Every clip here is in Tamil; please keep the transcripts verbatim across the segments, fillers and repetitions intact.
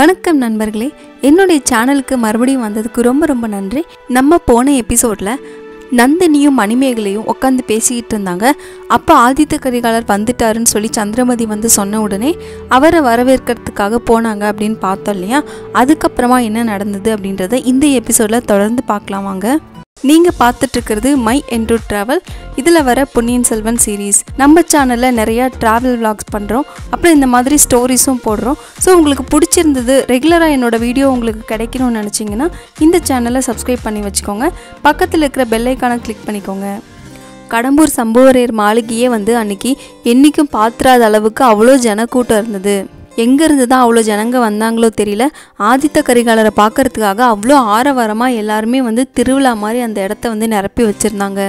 வணக்கம் நண்பர்களே, என்னுடைய சேனலுக்கு மறுபடியும் வந்ததுக்கு ரொம்ப ரொம்ப நன்றி. நம்ம போன எபிசோடில் நந்தினியும் மணிமேகலையும் உட்காந்து பேசிக்கிட்டு இருந்தாங்க. அப்போ ஆதித்த கரிகாலர் வந்துட்டாருன்னு சொல்லி சந்திரமதி வந்து சொன்ன உடனே அவரை வரவேற்கிறதுக்காக போனாங்க அப்படின்னு பார்த்தோம் இல்லையா. அதுக்கப்புறமா என்ன நடந்தது அப்படின்றத இந்த எபிசோடில் தொடர்ந்து பார்க்கலாம் வாங்க. நீங்கள் பார்த்துட்ருக்கிறது மை என்ரோட் ட்ராவல். இதில் வர பொன்னியின் செல்வன் சீரீஸ் நம்ம சேனலில் நிறையா ட்ராவல் விளாக்ஸ் பண்ணுறோம், அப்புறம் இந்த மாதிரி ஸ்டோரிஸும் போடுறோம். ஸோ உங்களுக்கு பிடிச்சிருந்தது, ரெகுலராக என்னோடய வீடியோ உங்களுக்கு கிடைக்கணும்னு நினச்சிங்கன்னா இந்த சேனலை சப்ஸ்கிரைப் பண்ணி வச்சுக்கோங்க. பக்கத்தில் இருக்கிற பெல்லைக்கான கிளிக் பண்ணிக்கோங்க. கடம்பூர் சம்புவரையர் மாளிகையே வந்து அன்றைக்கி என்றைக்கும் பாத்திராத அளவுக்கு அவ்வளோ ஜனக்கூட்டம் இருந்தது. எங்கேருந்து தான் அவ்வளோ ஜனங்க வந்தாங்களோ தெரியல. ஆதித்த கரிகாலரை பார்க்கறதுக்காக அவ்வளோ ஆரவாரமாக எல்லாருமே வந்து திருவிழா மாதிரி அந்த இடத்த வந்து நிரப்பி வச்சுருந்தாங்க.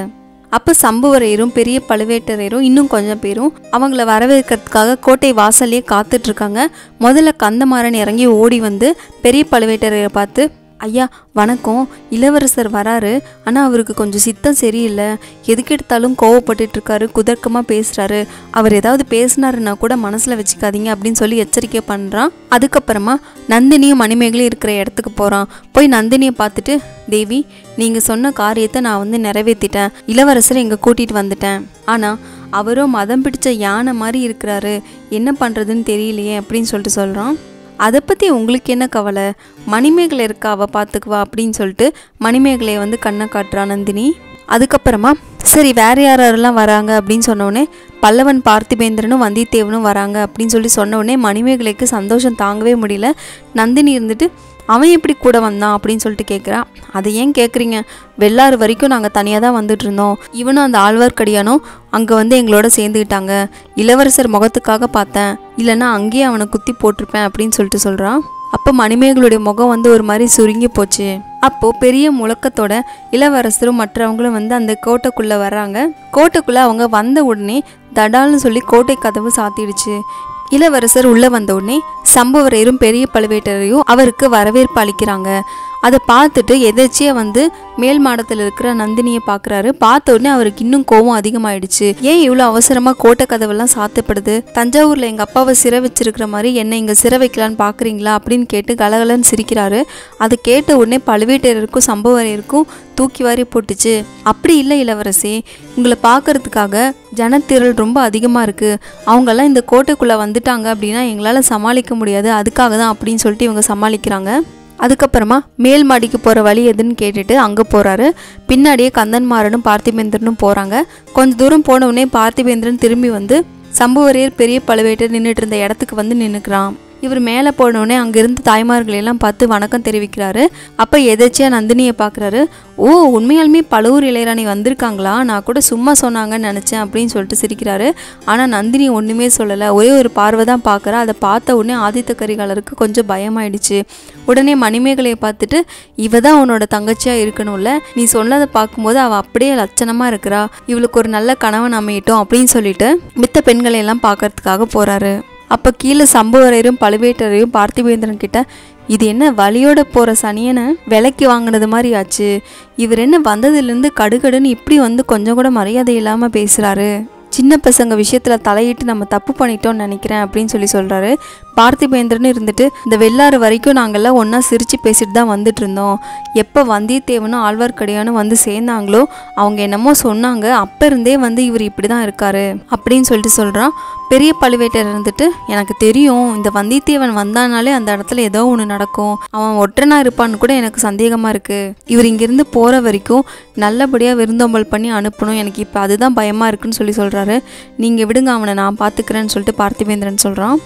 அப்போ சம்புவரையரும் பெரிய பழுவேட்டரையரும் இன்னும் கொஞ்சம் பேரும் அவங்கள வரவேற்கிறதுக்காக கோட்டை வாசல்லையே காத்துட்ருக்காங்க. முதல்ல கந்தமாறன் இறங்கி ஓடி வந்து பெரிய பழுவேட்டரையரை பார்த்து, ஐயா வணக்கம், இளவரசர் வராரு, ஆனால் அவருக்கு கொஞ்சம் சித்தம் சரியில்லை, எதுக்கு எடுத்தாலும் கோவப்பட்டுட்ருக்காரு, குதர்க்கமாக பேசுகிறாரு, அவர் ஏதாவது பேசினாருன்னா கூட மனசில் வச்சுக்காதீங்க அப்படின்னு சொல்லி எச்சரிக்கை பண்ணுறான். அதுக்கப்புறமா நந்தினியும் மணிமேகலையும் இருக்கிற இடத்துக்கு போகிறான். போய் நந்தினியை பார்த்துட்டு, தேவி நீங்கள் சொன்ன காரியத்தை நான் வந்து நிறைவேற்றிட்டேன், இளவரசரை இங்கே கூட்டிகிட்டு வந்துட்டேன், ஆனால் அவரோ மதம் பிடிச்ச யானை மாதிரி இருக்கிறாரு, என்ன பண்ணுறதுன்னு தெரியலையே அப்படின்னு சொல்லிட்டு சொல்கிறான். அதை பற்றி உங்களுக்கு என்ன கவலை, மணிமேகலை இருக்கா, அவள் பார்த்துக்குவா அப்படின்னு சொல்லிட்டு மணிமேகலையை வந்து கண்ணை காட்டுறா நந்தினி. அதுக்கப்புறமா சரி வேறு யாரெல்லாம் வராங்க அப்படின்னு சொன்னோடனே பல்லவன் பார்த்திபேந்திரனும் வந்தித்தேவனும் வராங்க அப்படின்னு சொல்லி சொன்னோடனே மணிமேகலைக்கு சந்தோஷம் தாங்கவே முடியல. நந்தினி இருந்துட்டு அவன் எப்படி கூட வந்தான் அப்படின்னு சொல்லிட்டு கேட்குறான். அதை ஏன் கேட்குறீங்க, வெள்ளாறு வரைக்கும் நாங்கள் தனியாக தான் வந்துட்டு இருந்தோம், இவனும் அந்த ஆழ்வார்க்கடியானும் அங்கே வந்து எங்களோட சேர்ந்துக்கிட்டாங்க, இளவரசர் முகத்துக்காக பார்த்தேன், இல்லைன்னா அங்கேயே அவனை குத்தி போட்டிருப்பேன் அப்படின்னு சொல்லிட்டு சொல்கிறான். அப்போ மணிமேகலுடைய முகம் வந்து ஒரு மாதிரி சுருங்கி போச்சு. அப்போது பெரிய முழக்கத்தோட இளவரசரும் மற்றவங்களும் வந்து அந்த கோட்டைக்குள்ளே வர்றாங்க. கோட்டைக்குள்ளே அவங்க வந்த உடனே தடால்னு சொல்லி கோட்டை கதவு சாத்திடுச்சு. இளவரசர் உள்ளே வந்தவுடனே சம்புவரையரும் பெரிய பழுவேட்டரையும் அவருக்கு வரவேற்பு அளிக்கிறாங்க. அதை பார்த்துட்டு எதேச்சியாக வந்து மேல் மாடத்தில் இருக்கிற நந்தினியை பார்க்குறாரு. பார்த்த உடனே அவருக்கு இன்னும் கோபம் அதிகமாகிடுச்சு. ஏன் இவ்வளோ அவசரமாக கோட்டை கதவெல்லாம் சாத்தப்படுது, தஞ்சாவூரில் எங்கள் அப்பாவை சிறை வச்சிருக்கிற மாதிரி என்னை இங்கே சிறை வைக்கலான்னு பார்க்குறீங்களா அப்படின்னு கேட்டு கலகலன்னு சிரிக்கிறாரு. அதை கேட்ட உடனே பழுவேட்டரையருக்கும் சம்புவரையருக்கும் தூக்கி வாரி போட்டுச்சு. அப்படி இல்லை இளவரசி, உங்களை பார்க்கறதுக்காக ஜனத்திரள் ரொம்ப அதிகமாக இருக்குது, அவங்கெல்லாம் இந்த கோட்டைக்குள்ளே வந்துட்டாங்க அப்படின்னா எங்களால் சமாளிக்க முடியாது, அதுக்காக தான் அப்படின்னு சொல்லிட்டு இவங்க சமாளிக்கிறாங்க. அதுக்கப்புறமா மேல் மாடிக்கு போகிற வழி எதுன்னு கேட்டுட்டு அங்கே போகிறாரு. பின்னாடியே கந்தன்மாரனும் பார்த்திபேந்திரனும் போகிறாங்க. கொஞ்சம் தூரம் போனவுடனே பார்த்திபேந்திரன் திரும்பி வந்து சம்புவரையர் பெரிய பழுவேட்டர் நின்றுட்டு இருந்த இடத்துக்கு வந்து நின்றுக்கிறான். இவர் மேலே போனவுடனே அங்கிருந்து தாய்மார்களெல்லாம் பார்த்து வணக்கம் தெரிவிக்கிறாரு. அப்போ எதேச்சியாக நந்தினியை பார்க்குறாரு. ஓ உண்மையாலுமே பழுவூர் இளையராணி வந்திருக்காங்களா, நான் கூட சும்மா சொன்னாங்கன்னு நினச்சேன் அப்படின்னு சொல்லிட்டு சிரிக்கிறாரு. ஆனால் நந்தினி ஒன்றுமே சொல்லலை, ஒரே ஒரு பார்வை தான் பார்க்குறா. அதை பார்த்த உடனே ஆதித்த கரிகாலருக்கு கொஞ்சம் பயமாயிடுச்சு. உடனே மணிமேகலையை பார்த்துட்டு, இவ தான் உன்னோட தங்கச்சியாக இருக்கணும்ல, நீ சொன்னதை பார்க்கும்போது அவள் அப்படியே லட்சணமாக இருக்கிறா, இவளுக்கு ஒரு நல்ல கணவன் அமையட்டும் அப்படின்னு சொல்லிட்டு மித்த பெண்களையெல்லாம் பார்க்கறதுக்காக போகிறாரு. அப்போ கீழே சம்புவரையரும் பழுவேட்டரையும் பார்த்திபேந்திரன் கிட்ட, இது என்ன வழியோட போகிற சனியனை விலைக்கு வாங்கினது மாதிரி ஆச்சு, இவர் என்ன வந்ததுலேருந்து கடுகடுன்னு இப்படி வந்து கொஞ்சம் கூட மரியாதை இல்லாமல் பேசுகிறாரு, சின்ன பசங்க விஷயத்தில் தலையிட்டு நம்ம தப்பு பண்ணிட்டோம்னு நினைக்கிறேன் அப்படின்னு சொல்லி சொல்கிறாரு. பார்த்திபேந்திரன் இருந்துட்டு, இந்த வெள்ளாறு வரைக்கும் நாங்கள்லாம் ஒன்றா சிரித்து பேசிட்டு தான் வந்துட்டு இருந்தோம், எப்போ வந்தியத்தேவனும் ஆழ்வார்க்கடியானும் வந்து சேர்ந்தாங்களோ அவங்க என்னமோ சொன்னாங்க, அப்போ இருந்தே வந்து இவர் இப்படி தான் இருக்காரு அப்படின்னு சொல்லிட்டு சொல்கிறான். பெரிய பழுவேட்டர் இருந்துட்டு, எனக்கு தெரியும், இந்த வந்தியத்தேவன் வந்தானாலே அந்த இடத்துல ஏதோ ஒன்று நடக்கும், அவன் ஒற்றனா இருப்பான்னு கூட எனக்கு சந்தேகமாக இருக்குது, இவர் இங்கேருந்து போகிற வரைக்கும் நல்லபடியாக விருந்தோம்பல் பண்ணி அனுப்பணும், எனக்கு இப்போ அதுதான் பயமாக இருக்குன்னு சொல்லி சொல்கிறாரு. நீங்கள் விடுங்க, அவனை நான் பார்த்துக்கிறேன்னு சொல்லிட்டு பார்த்திபேந்திரன் சொல்கிறான்.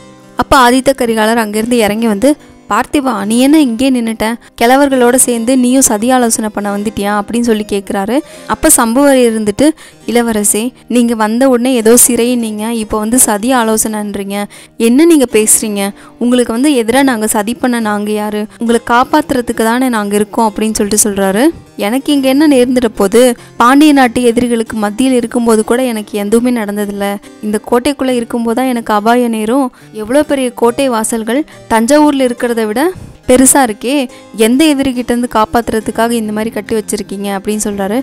அப்போ ஆதித்த கரிகாலர் அங்கேருந்து இறங்கி வந்து, பார்த்திபா நீ என்ன இங்கே நின்றுட்டேன், கிழவர்களோடு சேர்ந்து நீயும் சதி ஆலோசனை பண்ண வந்துட்டியா அப்படின்னு சொல்லி கேட்குறாரு. அப்போ சம்புவரையர் இருந்துட்டு, இளவரசே நீங்கள் வந்த உடனே ஏதோ சிறையினீங்க, இப்போ வந்து சதி ஆலோசனைன்றீங்க, என்ன நீங்கள் பேசுகிறீங்க, உங்களுக்கு வந்து எதிராக நாங்கள் சதி பண்ண நாங்கள் யார், உங்களை காப்பாற்றுறதுக்கு தானே நாங்கள் இருக்கோம் அப்படின்னு சொல்லிட்டு சொல்கிறாரு. எனக்கு இங்கே என்ன நேர்ந்துட போது, பாண்டிய நாட்டு எதிரிகளுக்கு மத்தியில் இருக்கும்போது கூட எனக்கு எதுவுமே நடந்ததில்லை, இந்த கோட்டைக்குள்ளே இருக்கும்போது தான் எனக்கு அபாய நேரும், எவ்வளோ பெரிய கோட்டை வாசல்கள் தஞ்சாவூரில் இருக்கிறது விட பெருசா இருக்கே, எந்த எதிரிகிட்ட இருந்து காப்பாத்துறதுக்காக இந்த மாதிரி கட்டி வச்சிருக்கீங்க அப்படின்னு சொல்றாரு.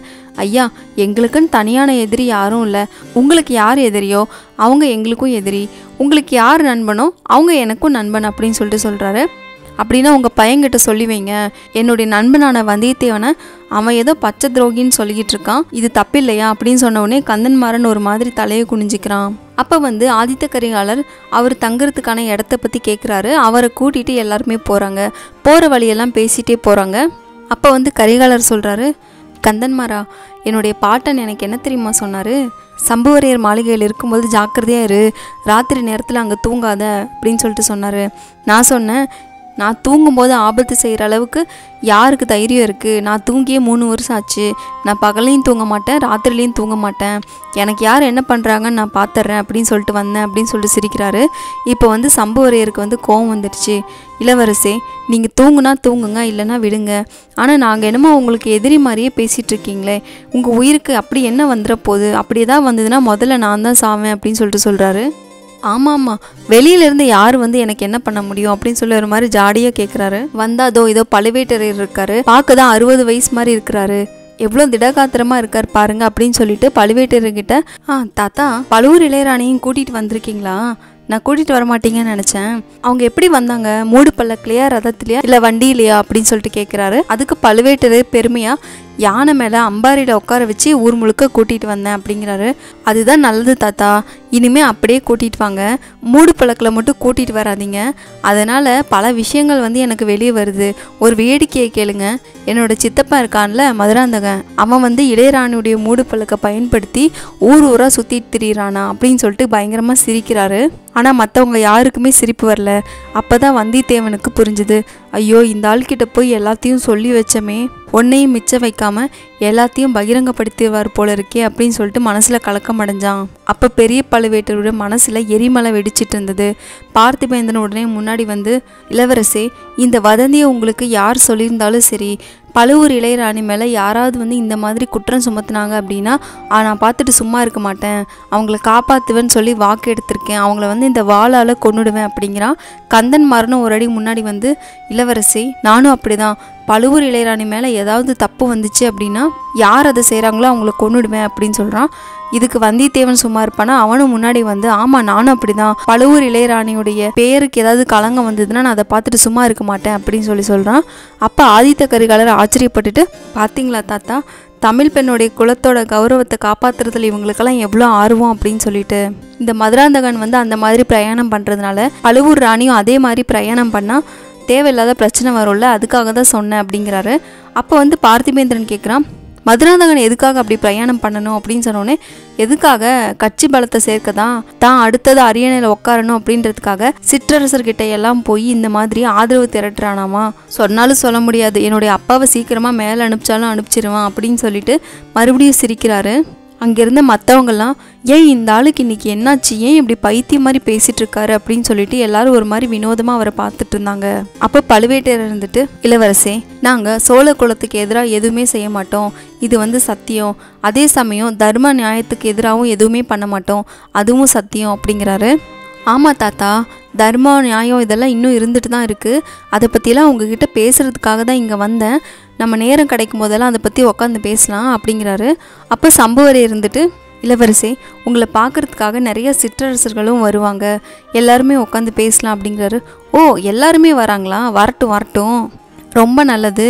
ஐயா எங்களுக்குன்னு தனியான எதிரி யாரும் இல்லை, உங்களுக்கு யார் எதிரியோ அவங்க எங்களுக்கும் எதிரி, உங்களுக்கு யார் நண்பனோ அவங்க எனக்கும் நண்பன் அப்படின்னு சொல்லிட்டு சொல்றாரு. அப்படினா உங்க பையன்கிட்ட சொல்லி வைங்க, என்னோட நண்பனான வந்திதேவனை அவன் ஏதோ பச்சை துரோகின்னு சொல்லிக்கிட்டு இருக்கான், இது தப்பு இல்லையா அப்படினு சொன்ன உடனே கந்தன்மாறன் ஒரு மாதிரி தலையை குனிஞ்சிக்கிறான். அப்ப வந்து ஆதித்த கரிகாலர் அவர் தங்குறதுக்கான இடத்தை பத்தி கேக்குறாரு. அவரை கூட்டிட்டு எல்லாருமே போறாங்க. போற வழியெல்லாம் பேசிட்டே போறாங்க. அப்ப வந்து கரிகாலர் சொல்றாரு, கந்தன்மாரா என்னுடைய பாட்டன் எனக்கு என்ன தெரியுமா சொன்னாரு, சம்புவரையர் மாளிகையில் இருக்கும்போது ஜாக்கிரதையாக இரு, ராத்திரி நேரத்தில் அங்கே தூங்காத அப்படின்னு சொல்லிட்டு சொன்னார். நான் சொன்னேன், நான் தூங்கும்போது ஆபத்து செய்கிற அளவுக்கு யாருக்கு தைரியம் இருக்குது, நான் தூங்கியே மூணு வருஷம் ஆச்சு, நான் பகலையும் தூங்க மாட்டேன் ராத்திரிலையும் தூங்க மாட்டேன், எனக்கு யார் என்ன பண்ணுறாங்கன்னு நான் பார்த்துட்றேன் அப்படின்னு சொல்லிட்டு வந்தேன் அப்படின்னு சொல்லிட்டு சிரிக்கிறாரு. இப்போ வந்து சம்புவரையருக்கு வந்து கோவம் வந்துடுச்சு. இளவரசே நீங்கள் தூங்குனா தூங்குங்க, இல்லைனா விடுங்க, ஆனால் நாங்கள் என்னமோ உங்களுக்கு எதிரி மாதிரியே பேசிகிட்ருக்கீங்களே, உங்கள் உயிருக்கு அப்படி என்ன வந்துட போகுது, அப்படி ஏதாவது வந்ததுன்னா முதல்ல நான் தான் சாவேன் அப்படின்னு சொல்லிட்டு சொல்கிறாரு. ஆமாம்மா வெளியிலேருந்து யார் வந்து எனக்கு என்ன பண்ண முடியும் அப்படின்னு சொல்லி ஒரு மாதிரி ஜாடியாக கேட்குறாரு. வந்தாதோ இதோ பழுவேட்டரையர் இருக்காரு, பார்க்க தான் அறுபது வயசு மாதிரி இருக்கிறாரு, எவ்வளோ திடகாத்திரமாக இருக்கார் பாருங்க அப்படின்னு சொல்லிட்டு பழுவேட்டரையர்கிட்ட, ஆ தாத்தா பழுவூர் இளையராணியும் கூட்டிகிட்டு வந்திருக்கீங்களா, நான் கூட்டிகிட்டு வரமாட்டீங்கன்னு நினச்சேன், அவங்க எப்படி வந்தாங்க, மூடு பல்லக்கிலையா ரதத்துலையா இல்லை வண்டியிலையா அப்படின்னு சொல்லிட்டு கேட்குறாரு. அதுக்கு பழுவேட்டரையர் பெருமையாக, யானை மேலே அம்பாரியில் உட்கார வச்சு ஊர் முழுக்க கூட்டிகிட்டு வந்தேன் அப்படிங்கிறாரு. அதுதான் நல்லது தாத்தா, இனிமேல் அப்படியே கூட்டிகிட்டு வாங்க, மூடு பழக்கில் மட்டும் கூட்டிகிட்டு வராதிங்க, அதனால் பல விஷயங்கள் வந்து எனக்கு வெளியே வருது. ஒரு வேடிக்கையை கேளுங்க, என்னோடய சித்தப்பா இருக்கான்ல மதுராந்தகன், அவன் வந்து இளையராணியுடைய மூடு பழக்கை பயன்படுத்தி ஊர் ஊராக சுற்றிட்டு திரியிறானா அப்படின்னு சொல்லிட்டு பயங்கரமாக சிரிக்கிறாரு. ஆனால் மற்றவங்க யாருக்குமே சிரிப்பு வரல. அப்போ தான் வந்தித்தேவனுக்கு புரிஞ்சுது, ஐயோ இந்த ஆள்கிட்ட போய் எல்லாத்தையும் சொல்லி வச்சோமே, ஒன்றையும் மிச்சம் வைக்காமல் எல்லாத்தையும் பகிரங்கப்படுத்திடுவார் போல இருக்கே அப்படின்னு சொல்லிட்டு மனசில் கலக்கம் அடைஞ்சான். அப்போ பெரிய பழுவேட்டரோட மனசில் எரிமலை வெடிச்சிட்டு இருந்தது. பார்த்திபேந்திரன் உடனே முன்னாடி வந்து, இளவரசே இந்த வதந்தியை உங்களுக்கு யார் சொல்லியிருந்தாலும் சரி, பழுவூர் இளையராணி மேலே யாராவது வந்து இந்த மாதிரி குற்றம் சுமத்துனாங்க அப்படின்னா நான் பார்த்துட்டு சும்மா இருக்க மாட்டேன், அவங்கள காப்பாற்றுவேன்னு சொல்லி வாக்கு எடுத்திருக்கேன், அவங்கள வந்து இந்த வாளால் கொன்னுடுவேன் அப்படிங்கிறான். கந்தன்மாறனும் ஒரு அடி முன்னாடி வந்து, இளவரசி நானும் அப்படி தான், பழுவூர் இளையராணி மேலே ஏதாவது தப்பு வந்துச்சு அப்படின்னா யார் அதை செய்கிறாங்களோ அவங்கள கொன்னுடுவேன் அப்படின்னு சொல்கிறான். இதுக்கு வந்தித்தேவன் சும்மா இருப்பானா, அவனும் முன்னாடி வந்து, ஆமாம் நானும் அப்படி தான், பழுவூர் இளையராணியுடைய பேருக்கு ஏதாவது கலங்கம் வந்ததுன்னா நான் அதை பார்த்துட்டு சும்மா இருக்க மாட்டேன் அப்படின்னு சொல்லி சொல்கிறான். அப்போ ஆதித்த கரிகாலர் ஆச்சரியப்பட்டுட்டு, பார்த்தீங்களா தாத்தா தமிழ் பெண்ணுடைய குலத்தோட கௌரவத்தை காப்பாற்றுறதுல இவங்களுக்கெல்லாம் எவ்வளோ ஆர்வம் அப்படின்னு சொல்லிட்டு, இந்த மதுராந்தகன் வந்து அந்த மாதிரி பிரயாணம் பண்ணுறதுனால பழுவூர் ராணியும் அதே மாதிரி பிரயாணம் பண்ணால் தேவையில்லாத பிரச்சனை வரும்ல, அதுக்காக தான் சொன்னேன் அப்படிங்கிறாரு. அப்போ வந்து பார்த்திபேந்திரன் கேட்குறான், மதுராந்தகன் எதுக்காக அப்படி பிரயாணம் பண்ணணும் அப்படின்னு சொன்னோடனே, எதுக்காக, கட்சி பலத்தை சேர்க்க தான், தான் அடுத்தது அரியணையில் உட்காரணும் அப்படின்றதுக்காக சிற்றரசர்கிட்ட எல்லாம் போய் இந்த மாதிரி ஆதரவு திரட்டுறானாமா, சொன்னாலும் சொல்ல முடியாது, என்னுடைய அப்பாவை சீக்கிரமாக மேலே அனுப்பிச்சாலும் அனுப்பிச்சிருவான் அப்படின்னு சொல்லிட்டு மறுபடியும் சிரிக்கிறாரு. அங்கேருந்து மற்றவங்கெல்லாம், ஏன் இந்த ஆளுக்கு இன்றைக்கி என்னாச்சு, ஏன் இப்படி பைத்தியம் மாதிரி பேசிகிட்டு இருக்காரு அப்படின்னு சொல்லிட்டு எல்லாரும் ஒரு மாதிரி வினோதமாக அவரை பார்த்துட்டு இருந்தாங்க. அப்போ பழுவேட்டையர் இருந்துட்டு, இளவரசே நாங்கள் சோழ குலத்துக்கு எதிராக எதுவுமே செய்ய மாட்டோம், இது வந்து சத்தியம், அதே சமயம் தர்ம நியாயத்துக்கு எதிராகவும் எதுவுமே பண்ண மாட்டோம், அதுவும் சத்தியம் அப்படிங்கிறாரு. ஆமாம் தாத்தா தர்ம நியாயம் இதெல்லாம் இன்னும் இருந்துட்டு தான் இருக்குது, அதை பற்றிலாம் உங்ககிட்ட பேசுகிறதுக்காக தான் இங்கே வந்தேன், நம்ம நேரம் கிடைக்கும் போதெல்லாம் அதை பற்றி உட்காந்து பேசலாம் அப்படிங்கிறாரு. அப்போ சம்புவரையர் இருந்துட்டு, இளவரசே உங்களை பார்க்குறதுக்காக நிறைய சிற்றரசர்களும் வருவாங்க, எல்லாருமே உட்காந்து பேசலாம் அப்படிங்கிறாரு. ஓ எல்லாருமே வராங்களா, வரட்டும் வரட்டும், ரொம்ப நல்லது,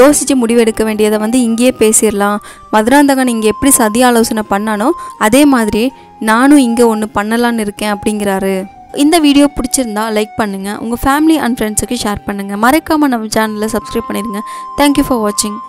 யோசித்து முடிவெடுக்க வேண்டியதை வந்து இங்கேயே பேசிடலாம், மதுராந்தகன் இங்கே எப்படி சதி ஆலோசனை பண்ணானோ அதே மாதிரி நானும் இங்கே ஒன்று பண்ணலான்னு இருக்கேன் அப்படிங்கிறாரு. இந்த வீடியோ பிடிச்சிருந்தா லைக் பண்ணுங்கள், உங்கள் ஃபேமிலி அண்ட் ஃப்ரெண்ட்ஸுக்கு ஷேர் பண்ணுங்கள், மறக்காமல் நம்ம சேனலில் சப்ஸ்கிரைப் பண்ணிடுங்க. தேங்க்யூ ஃபார் வாட்சிங்.